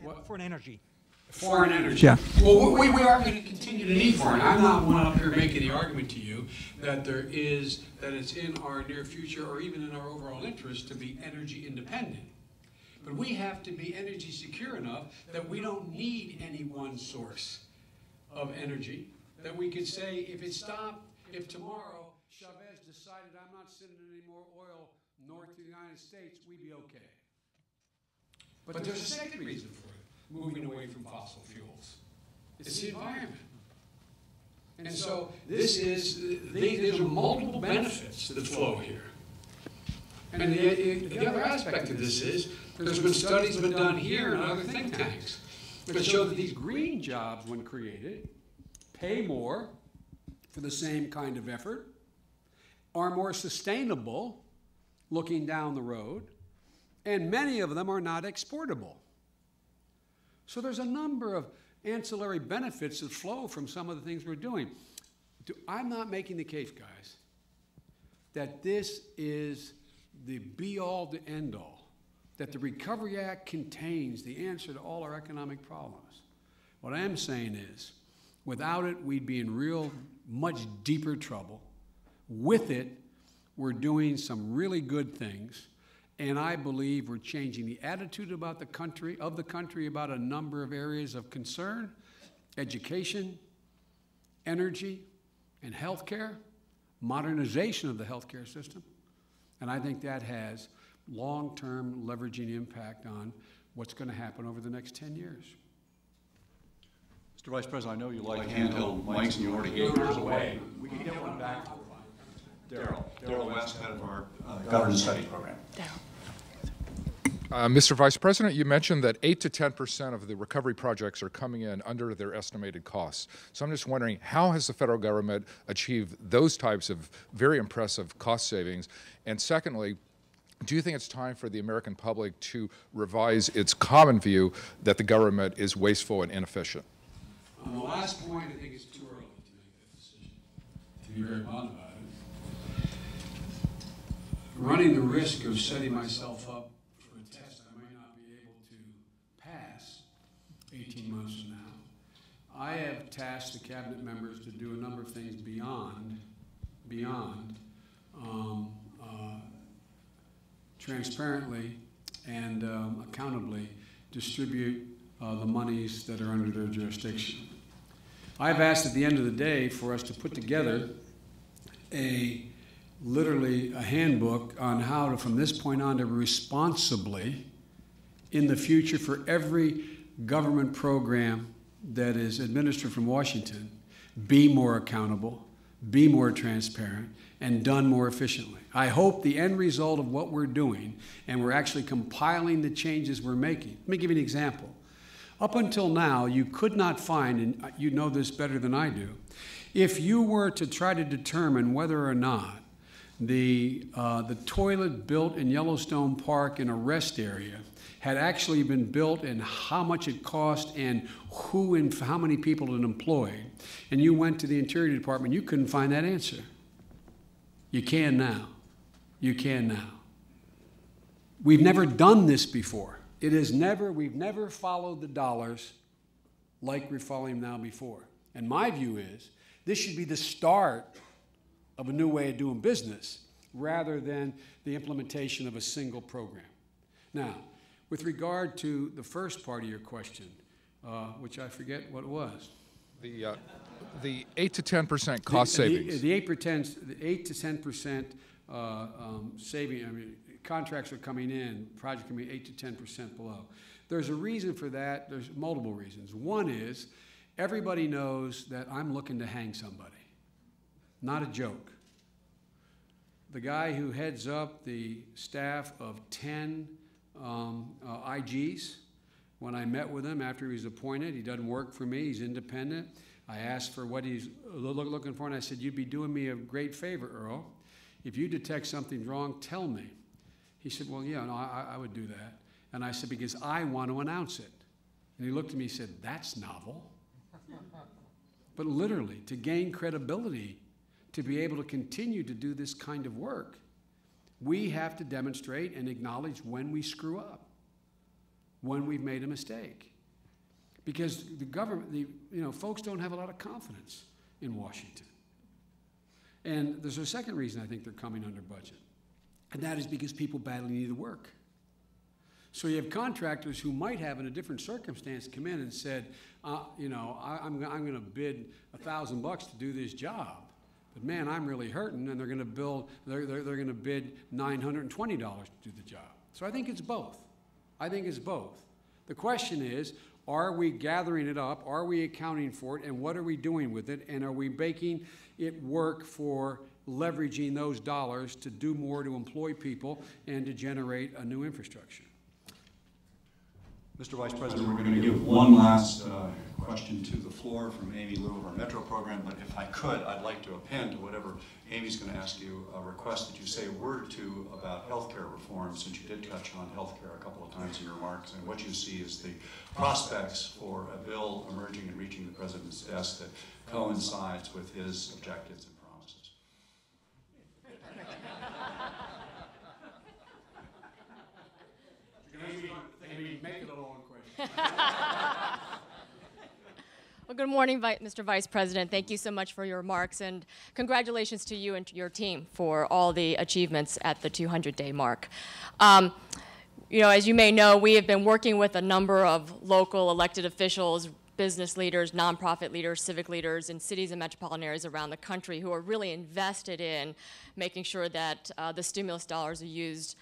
what? Foreign energy. Foreign energy. Yeah. Well, we, we are going to continue to need foreign. I'm not one up here making the argument to you that there is, that it's in our near future or even in our overall interest to be energy independent. But we have to be energy secure enough that we don't need any one source of energy, that we could say if it stopped, if tomorrow Chavez decided I'm not sending any more oil north of the United States, we'd be okay. But, but there's, there's a second reason for it. Moving away from fossil fuels. It's the environment. And so this is, there's multiple benefits that flow here. And the, the, the other aspect of this is, there's been studies been done here and other think tanks that show that these green jobs, when created, pay more for the same kind of effort, are more sustainable looking down the road, and many of them are not exportable. So there's a number of ancillary benefits that flow from some of the things we're doing. Do, I'm not making the case, guys, that this is the be-all to end-all, that the Recovery Act contains the answer to all our economic problems. What I am saying is, without it, we'd be in real, much deeper trouble. With it, we're doing some really good things. And I believe we're changing the attitude about the country, of the country about a number of areas of concern, education, energy, and healthcare, modernization of the healthcare system. And I think that has long-term leveraging impact on what's going to happen over the next ten years. Mister Vice President, I know you like, like handheld mics and you already gave yours away. We can get one back. Daryl, Daryl West, head of our uh, governance study program. Uh, Mister Vice President, you mentioned that eight to ten percent of the recovery projects are coming in under their estimated costs. So I'm just wondering, how has the federal government achieved those types of very impressive cost savings? And secondly, do you think it's time for the American public to revise its common view that the government is wasteful and inefficient? On the last point, I think it's too early to make that decision, to be very blunt about it. Running the risk of setting myself up for a test I may not be able to pass eighteen months from now. I have tasked the cabinet members to do a number of things beyond, beyond, um, uh, transparently and um, accountably distribute uh, the monies that are under their jurisdiction. I've asked at the end of the day for us to put together a literally a handbook on how to, from this point on, to responsibly, in the future for every government program that is administered from Washington, be more accountable, be more transparent, and done more efficiently. I hope the end result of what we're doing, and we're actually compiling the changes we're making. Let me give you an example. Up until now, you could not find, and you know this better than I do, if you were to try to determine whether or not The, uh, the toilet built in Yellowstone Park in a rest area had actually been built and how much it cost and who and how many people it employed. And you went to the Interior Department, you couldn't find that answer. You can now. You can now. We've never done this before. It is never, we've never followed the dollars like we're following them now before. And my view is this should be the start of a new way of doing business rather than the implementation of a single program. Now, with regard to the first part of your question, uh, which I forget what it was. The, uh the eight to ten percent cost the, savings. The, the eight to ten percent uh, um, saving, I mean, contracts are coming in, project can be eight to ten percent below. There's a reason for that. There's multiple reasons. One is everybody knows that I'm looking to hang somebody. Not a joke. The guy who heads up the staff of ten um, uh, I Gs, when I met with him after he was appointed, he doesn't work for me, he's independent. I asked for what he's looking for, and I said, you'd be doing me a great favor, Earl. If you detect something wrong, tell me. He said, well, yeah, no, I, I would do that. And I said, because I want to announce it. And he looked at me and said, that's novel. But literally, to gain credibility, to be able to continue to do this kind of work, we have to demonstrate and acknowledge when we screw up, when we've made a mistake. Because the government, the, you know, folks don't have a lot of confidence in Washington. And there's a second reason I think they're coming under budget, and that is because people badly need the work. So you have contractors who might have, in a different circumstance, come in and said, uh, you know, I, I'm, I'm going to bid a thousand bucks to do this job, but man, I'm really hurting, and they're going to build, they're they're, they're going to bid nine hundred twenty dollars to do the job. So I think it's both. I think it's both. The question is, are we gathering it up? Are we accounting for it? And what are we doing with it? And are we making it work for leveraging those dollars to do more, to employ people, and to generate a new infrastructure? Mister Vice President, we're going to give one last uh, question to the floor from Amy Lou of our Metro program. But if I could, I'd like to append to whatever Amy's going to ask you a request that you say a word or two about health care reform, since you did touch on health care a couple of times in your remarks, and what you see is the prospects for a bill emerging and reaching the President's desk that coincides with his objectives and promises. Amy, Amy, make it a long question. Well, good morning, Mister Vice President. Thank you so much for your remarks, and congratulations to you and to your team for all the achievements at the two hundred day mark. Um, you know, as you may know, we have been working with a number of local elected officials, business leaders, nonprofit leaders, civic leaders in cities and metropolitan areas around the country who are really invested in making sure that uh, the stimulus dollars are used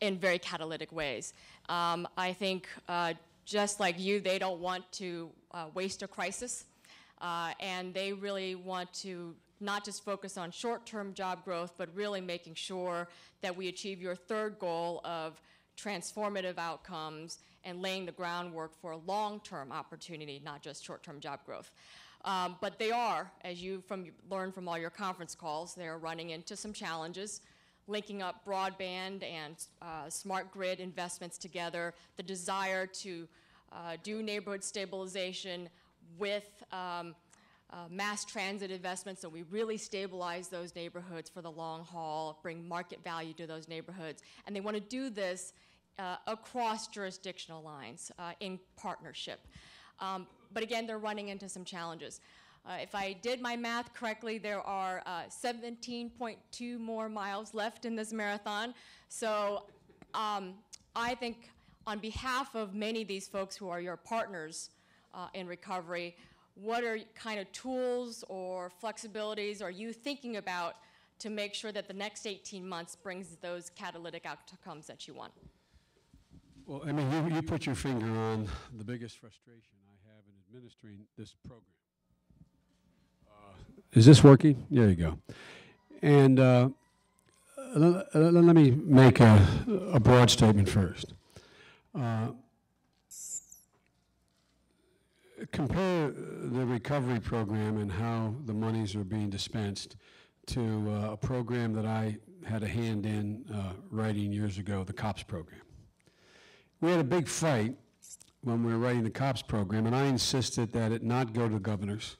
in very catalytic ways. Um, I think uh, just like you, they don't want to uh, waste a crisis, uh, and they really want to not just focus on short-term job growth, but really making sure that we achieve your third goal of transformative outcomes and laying the groundwork for long-term opportunity, not just short-term job growth. Um, but they are, as you from, learned from all your conference calls, they are running into some challenges. Linking up broadband and uh, smart grid investments together, the desire to uh, do neighborhood stabilization with um, uh, mass transit investments, so we really stabilize those neighborhoods for the long haul, bring market value to those neighborhoods. And they want to do this uh, across jurisdictional lines uh, in partnership. Um, but again, they're running into some challenges. Uh, if I did my math correctly, there are seventeen point two uh, more miles left in this marathon. So um, I think on behalf of many of these folks who are your partners uh, in recovery, what are kind of tools or flexibilities are you thinking about to make sure that the next eighteen months brings those catalytic outcomes that you want? Well, I mean, you, you put your finger on the biggest frustration I have in administering this program. Is this working? There you go. And uh, let, let me make a, a broad statement first. Uh, compare the recovery program and how the monies are being dispensed to uh, a program that I had a hand in uh, writing years ago, the COPS program. We had a big fight when we were writing the COPS program, and I insisted that it not go to governors.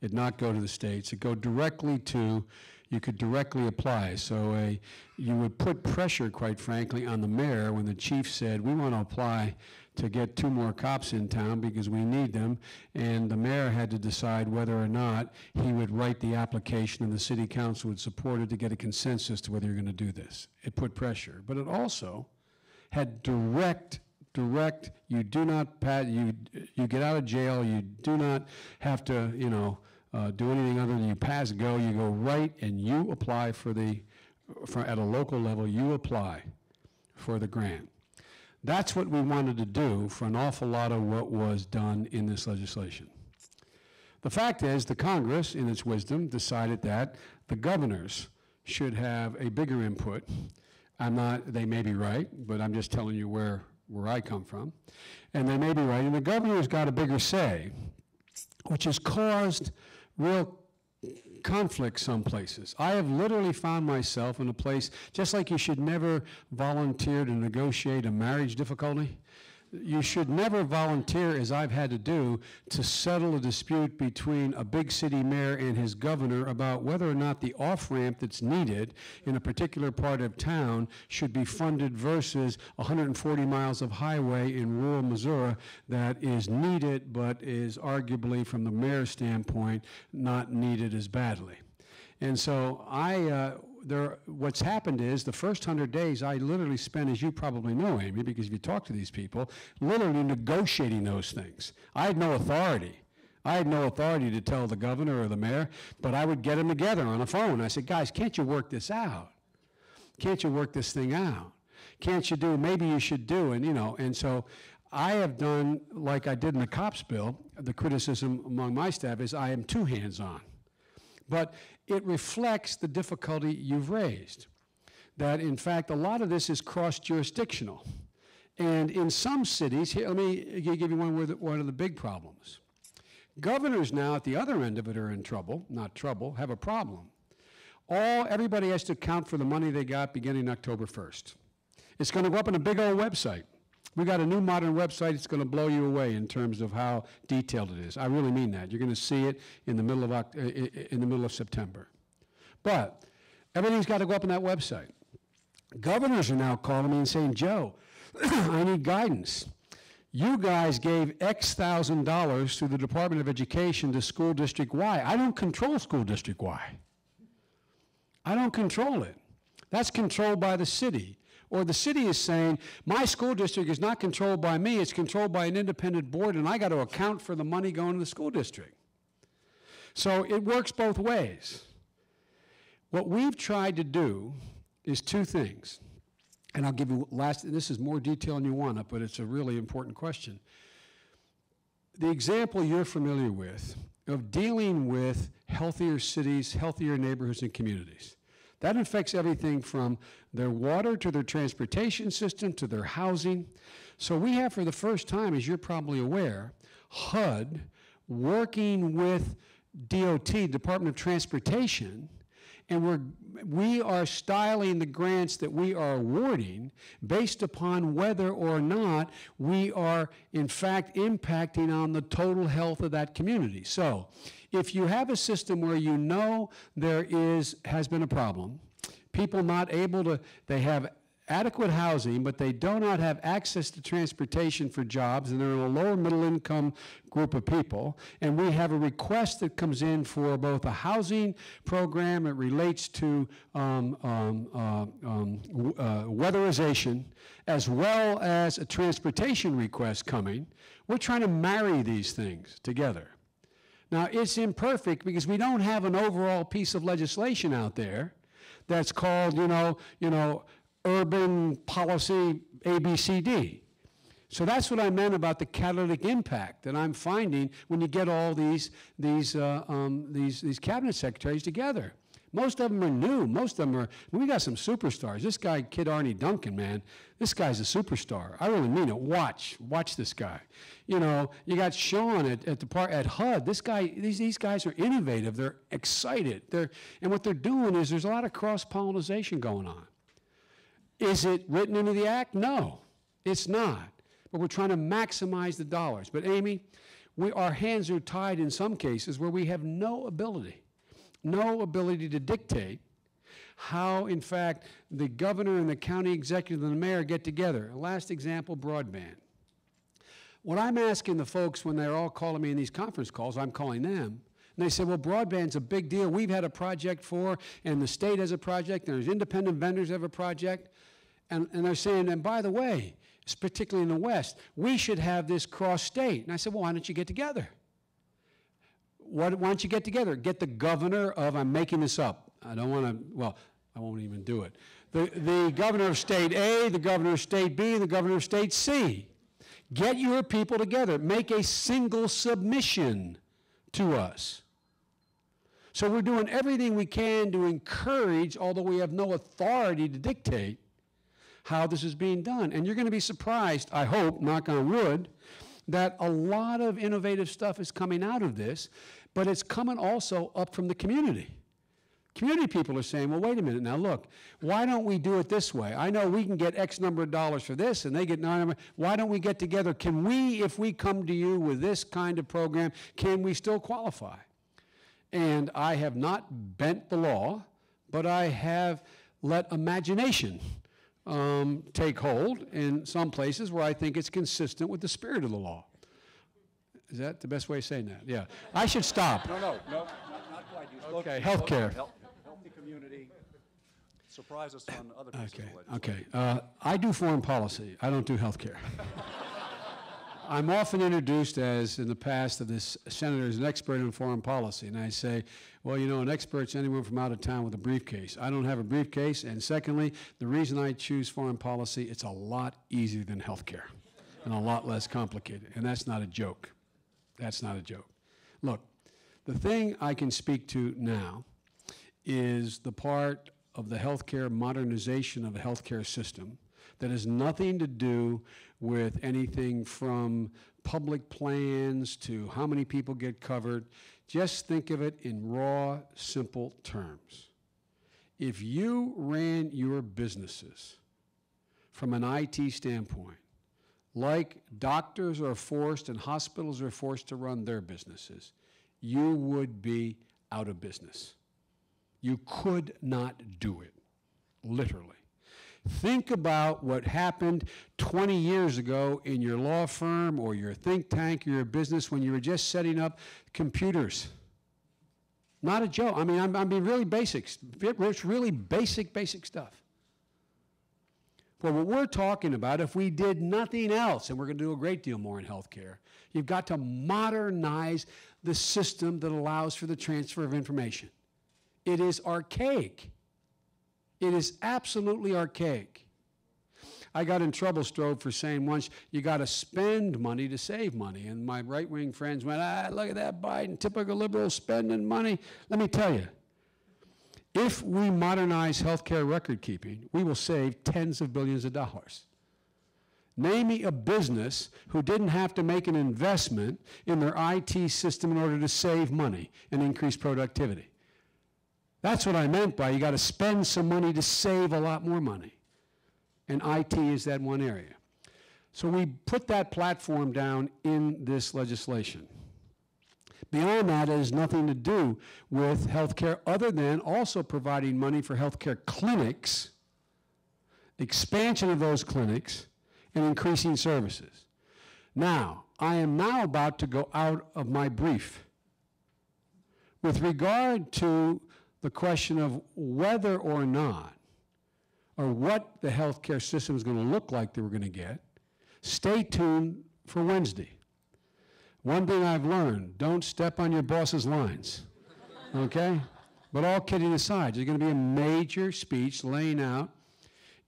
It not go to the states. It go directly to, you could directly apply. So a, you would put pressure, quite frankly, on the mayor when the chief said, we want to apply to get two more cops in town because we need them. And the mayor had to decide whether or not he would write the application and the city council would support it to get a consensus to whether you're going to do this. It put pressure. But it also had direct Direct. You do not pat. You you get out of jail. You do not have to, you know, uh, do anything other than you pass go, you go right and you apply for the, for, at a local level, you apply for the grant. That's what we wanted to do for an awful lot of what was done in this legislation. The fact is, the Congress, in its wisdom, decided that the governors should have a bigger input. I'm not, they may be right, but I'm just telling you where, where I come from. And they may be right, and the governor's got a bigger say, which has caused real conflict some places. I have literally found myself in a place, just like you should never volunteer to negotiate a marriage difficulty, you should never volunteer, as I've had to do, to settle a dispute between a big city mayor and his governor about whether or not the off-ramp that's needed in a particular part of town should be funded versus one hundred forty miles of highway in rural Missouri that is needed but is arguably, from the mayor's standpoint, not needed as badly. And so I, uh, there, what's happened is the first hundred days I literally spent, as you probably know, Amy, because if you talk to these people, literally negotiating those things. I had no authority. I had no authority to tell the governor or the mayor, but I would get them together on a phone. I said, guys, can't you work this out? Can't you work this thing out? Can't you do, maybe you should do, and you know, and so I have done, like I did in the COPS bill, the criticism among my staff is I am too hands-on. But it reflects the difficulty you've raised, that in fact a lot of this is cross-jurisdictional. And in some cities, here, let me give you one, one of the big problems. Governors now at the other end of it are in trouble, not trouble, have a problem. All, everybody has to account for the money they got beginning October first. It's gonna go up on a big old website. We got a new modern website. It's going to blow you away in terms of how detailed it is. I really mean that. You're going to see it in the middle of Oct in the middle of September. But everything's got to go up on that website. Governors are now calling me and saying, Joe, I need guidance. You guys gave X thousand dollars to the Department of Education to school district Y. I don't control school district Y. I don't control it. That's controlled by the city. Or the city is saying, my school district is not controlled by me, it's controlled by an independent board, and I got to account for the money going to the school district. So it works both ways. What we've tried to do is two things. And I'll give you last, and this is more detail than you want it, but it's a really important question. The example you're familiar with of dealing with healthier cities, healthier neighborhoods and communities. That affects everything from their water to their transportation system to their housing. So we have, for the first time, as you're probably aware, H U D working with D O T, Department of Transportation, and we're, we are styling the grants that we are awarding based upon whether or not we are, in fact, impacting on the total health of that community. So if you have a system where you know there is, has been a problem, people not able to, they have adequate housing, but they do not have access to transportation for jobs, and they're in a lower middle income group of people, and we have a request that comes in for both a housing program, it relates to um, um, uh, um, uh, weatherization, as well as a transportation request coming. We're trying to marry these things together. Now, it's imperfect because we don't have an overall piece of legislation out there that's called, you know, you know, urban policy A B C D. So that's what I meant about the catalytic impact that I'm finding when you get all these, these, uh, um, these, these cabinet secretaries together. Most of them are new. Most of them are, we got some superstars. This guy, kid Arne Duncan, man, this guy's a superstar. I really mean it. Watch, watch this guy. You know, you got Sean at, at, the par, at H U D. This guy, these, these guys are innovative. They're excited. They're, and what they're doing is there's a lot of cross-pollinization going on. Is it written into the act? No, it's not. But we're trying to maximize the dollars. But Amy, we, our hands are tied in some cases where we have no ability. No ability to dictate how, in fact, the governor and the county executive and the mayor get together. Last example, broadband. What I'm asking the folks when they're all calling me in these conference calls, I'm calling them, and they say, well, broadband's a big deal. We've had a project for, and the state has a project, there's independent vendors have a project, and, and they're saying, and by the way, particularly in the West, we should have this cross-state. And I said, well, why don't you get together? why don't you get together? Get the governor of, I'm making this up, I don't want to, well, I won't even do it. The, the governor of state A, the governor of state B, the governor of state C. Get your people together. Make a single submission to us. So we're doing everything we can to encourage, although we have no authority to dictate, how this is being done. And you're going to be surprised, I hope, knock on wood, that a lot of innovative stuff is coming out of this, but it's coming also up from the community. Community people are saying, well, wait a minute now, look, why don't we do it this way? I know we can get X number of dollars for this, and they get nine. Why don't we get together? Can we, if we come to you with this kind of program, can we still qualify? And I have not bent the law, but I have let imagination um, take hold in some places where I think it's consistent with the spirit of the law. Is that the best way of saying that? Yeah. I should stop. No, no, no, not, not quite. You spoke okay, health care. Healthy community. Surprise us on other pieces okay, of legislation. Okay. Uh, I do foreign policy. I don't do health care. I'm often introduced as, in the past, of this senator as an expert in foreign policy. And I say, well, you know, an expert's anyone from out of town with a briefcase. I don't have a briefcase. And secondly, the reason I choose foreign policy, it's a lot easier than health care and a lot less complicated. And that's not a joke. That's not a joke. Look, the thing I can speak to now is the part of the healthcare modernization of the healthcare system that has nothing to do with anything from public plans to how many people get covered. Just think of it in raw, simple terms. If you ran your businesses from an I T standpoint, like doctors are forced and hospitals are forced to run their businesses, you would be out of business. You could not do it, literally. Think about what happened twenty years ago in your law firm or your think tank or your business when you were just setting up computers. Not a joke. I mean, I'm, I'm being really basic. It's really basic, basic stuff. Well, what we're talking about, if we did nothing else, and we're going to do a great deal more in healthcare, you've got to modernize the system that allows for the transfer of information. It is archaic. It is absolutely archaic. I got in trouble, Strobe, for saying once, you got to spend money to save money. And my right-wing friends went, ah, look at that Biden, typical liberal spending money. Let me tell you, if we modernize healthcare record keeping, we will save tens of billions of dollars. Name me a business who didn't have to make an investment in their I T system in order to save money and increase productivity. That's what I meant by you got to spend some money to save a lot more money. And I T is that one area. So we put that platform down in this legislation. Beyond that, it has nothing to do with healthcare other than also providing money for healthcare clinics, expansion of those clinics, and increasing services. Now, I am now about to go out of my brief. With regard to the question of whether or not, or what the healthcare system is going to look like that we're going to get, stay tuned for Wednesday. One thing I've learned, don't step on your boss's lines, okay? But all kidding aside, there's going to be a major speech laying out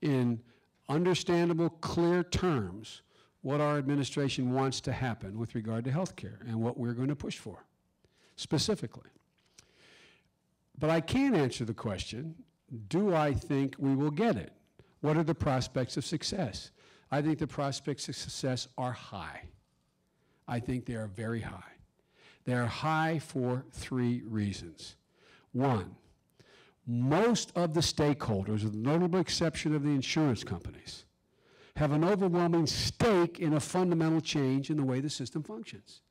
in understandable, clear terms what our administration wants to happen with regard to healthcare and what we're going to push for, specifically. But I can answer the question, do I think we will get it? What are the prospects of success? I think the prospects of success are high. I think they are very high. They are high for three reasons. One, most of the stakeholders, with the notable exception of the insurance companies, have an overwhelming stake in a fundamental change in the way the system functions.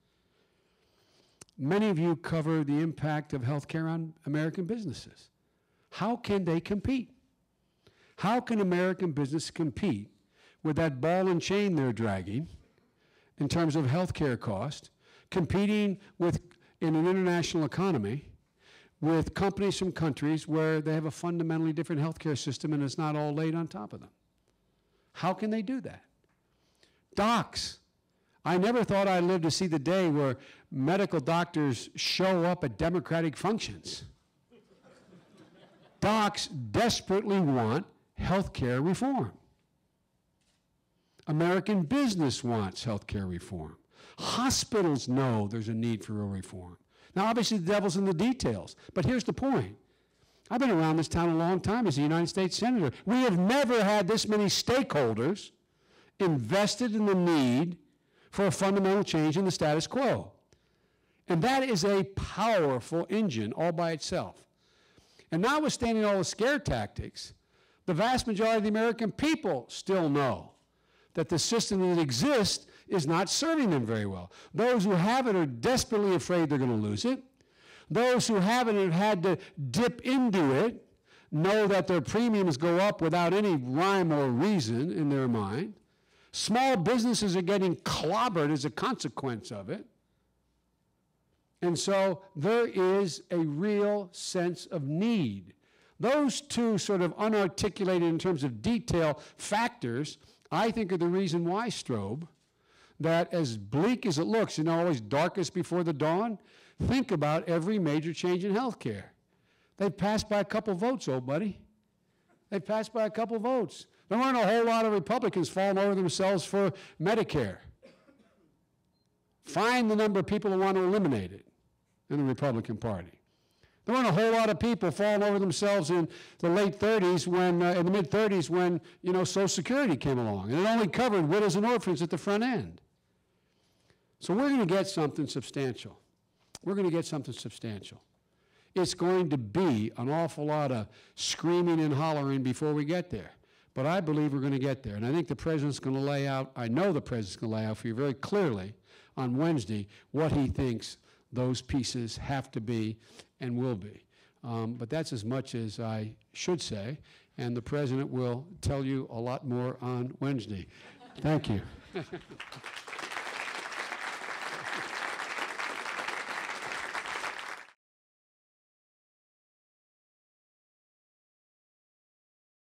Many of you cover the impact of healthcare on American businesses. How can they compete? How can American business compete with that ball and chain they're dragging in terms of healthcare cost, competing with, in an international economy, with companies from countries where they have a fundamentally different healthcare system and it's not all laid on top of them? How can they do that? Docs. I never thought I'd live to see the day where medical doctors show up at Democratic functions. Docs desperately want health care reform. American business wants health care reform. Hospitals know there's a need for real reform. Now, obviously, the devil's in the details, but here's the point. I've been around this town a long time as a United States Senator. We have never had this many stakeholders invested in the need for a fundamental change in the status quo. And that is a powerful engine all by itself. And notwithstanding all the scare tactics, the vast majority of the American people still know that the system that exists is not serving them very well. Those who have it are desperately afraid they're going to lose it. Those who haven't and have had to dip into it know that their premiums go up without any rhyme or reason in their mind. Small businesses are getting clobbered as a consequence of it. And so there is a real sense of need. Those two sort of unarticulated in terms of detail factors, I think, are the reason why, Strobe, that as bleak as it looks, you know, always darkest before the dawn, think about every major change in health care. They passed by a couple votes, old buddy. They passed by a couple votes. There weren't a whole lot of Republicans falling over themselves for Medicare. Find the number of people who want to eliminate it in the Republican Party. There weren't a whole lot of people falling over themselves in the late thirties when, uh, in the mid thirties when, you know, Social Security came along. And it only covered widows and orphans at the front end. So we're going to get something substantial. We're going to get something substantial. It's going to be an awful lot of screaming and hollering before we get there. But I believe we're going to get there. And I think the president's going to lay out, I know the president's going to lay out for you very clearly on Wednesday what he thinks those pieces have to be and will be. Um, but that's as much as I should say. And the president will tell you a lot more on Wednesday. Thank you.